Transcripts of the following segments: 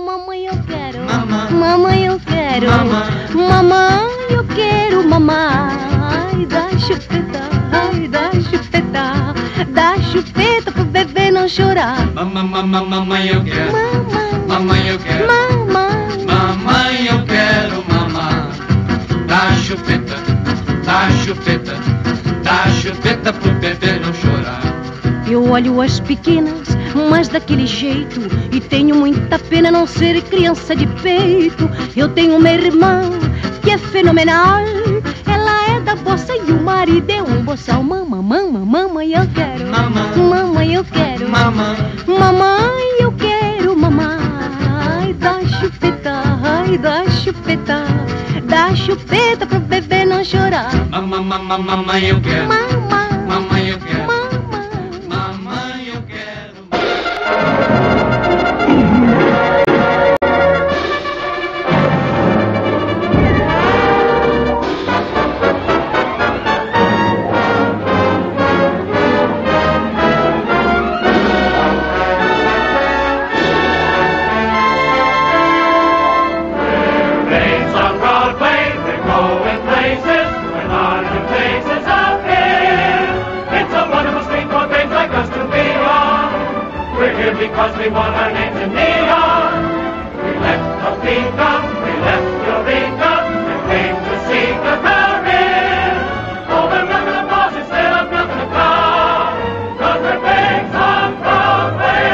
mamãe eu quero, mamãe eu quero, mamãe eu quero mamar. Ai, dá chupeta, dá chupeta pro bebê não chorar. Mamãe eu quero, mamãe eu quero, mamãe eu quero mamar. Dá chupeta, dá chupeta pro bebê não chorar. Eu olho as pequenas, mas daquele jeito, e tenho muita pena não ser criança de peito. Eu tenho uma irmã que é fenomenal, ela é da bolsa e o marido é um boçal. Mamãe eu quero, mamãe eu quero, mamãe eu quero mamar. Ai, dá chupeta, dá chupeta pro bebê não chorar. Mamãe eu quero, mamãe eu quero. Because we want our names in neon. We left Topeka, we left Eureka, and came to seek a career. Oh, we're milking the boss instead of milking the cow, 'cause we're big on Broadway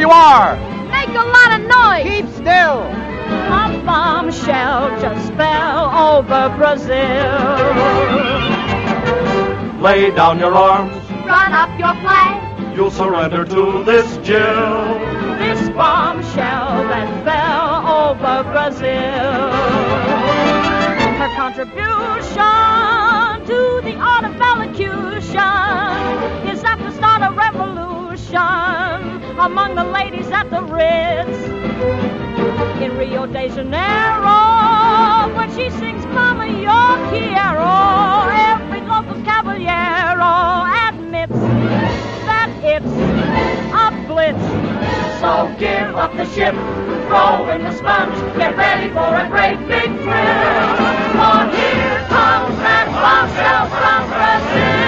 you are. Make a lot of noise. Keep still. A bombshell just fell over Brazil. Lay down your arms. Run up your flag. You'll surrender to this Jill. This bombshell that fell over Brazil. Her contribution to the art of elocution is apt to start a revolution among the ladies at the Ritz. In Rio de Janeiro, when she sings Mama, yo quiero, every local caballero admits that it's a blitz. So give up the ship, throw in the sponge, get ready for a great big thrill. For here comes that bombshell from Brazil.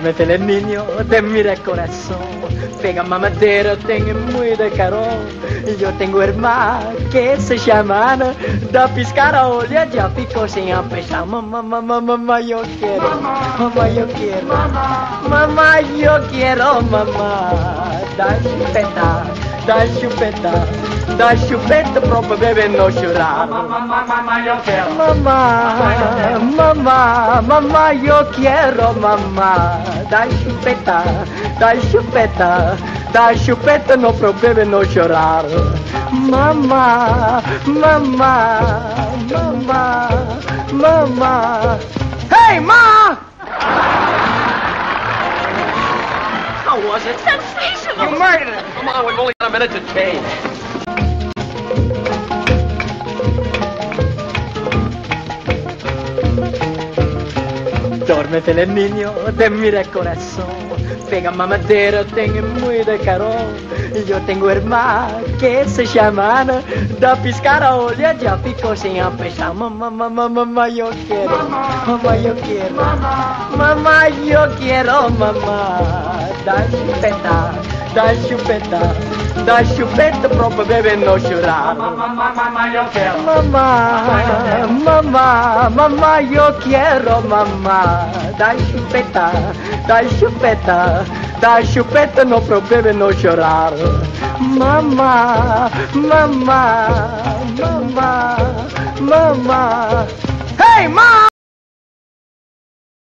Duérmete el niño de mi corazón, pega mamadero, tengo muy de carón. Yo tengo hermana que se llama Ana, da piscar a olla, ya pico sin apestar. Mamá, yo quiero, mamá, yo quiero, mamá, yo quiero, mamá. Da chupeta, da chupeta, da chupeta pro bebé no llorar. Mamá, yo quiero, mamá, yo quiero, mamá. Da chupeta, da chupeta, da chupeta no pro bebé no llorar. Mamá. Hey, ma! How was it? Sensational! You murdered it! Come on, we've only got a minute to change. Carmen del niño, te mira corazón, pega mamadera, tengo muy de carón. Y yo tengo hermana que se llama Ana, da piscara olha, ya ficó sin apresar. Mamá, mamá, mamá, yo quiero, mamá, yo quiero, mamá, yo quiero, mamá. Da chupeta, da chupeta, da chupeta pro bebé no llorar. Mamá, mamá, mamá, yo quiero, mamá, mamá, mamá, yo quiero, mamá. Da chupeta, da chupeta, da chupeta no pro bebé no llorar. Mamá, mamá, mamá, mamá. Hey, mamá.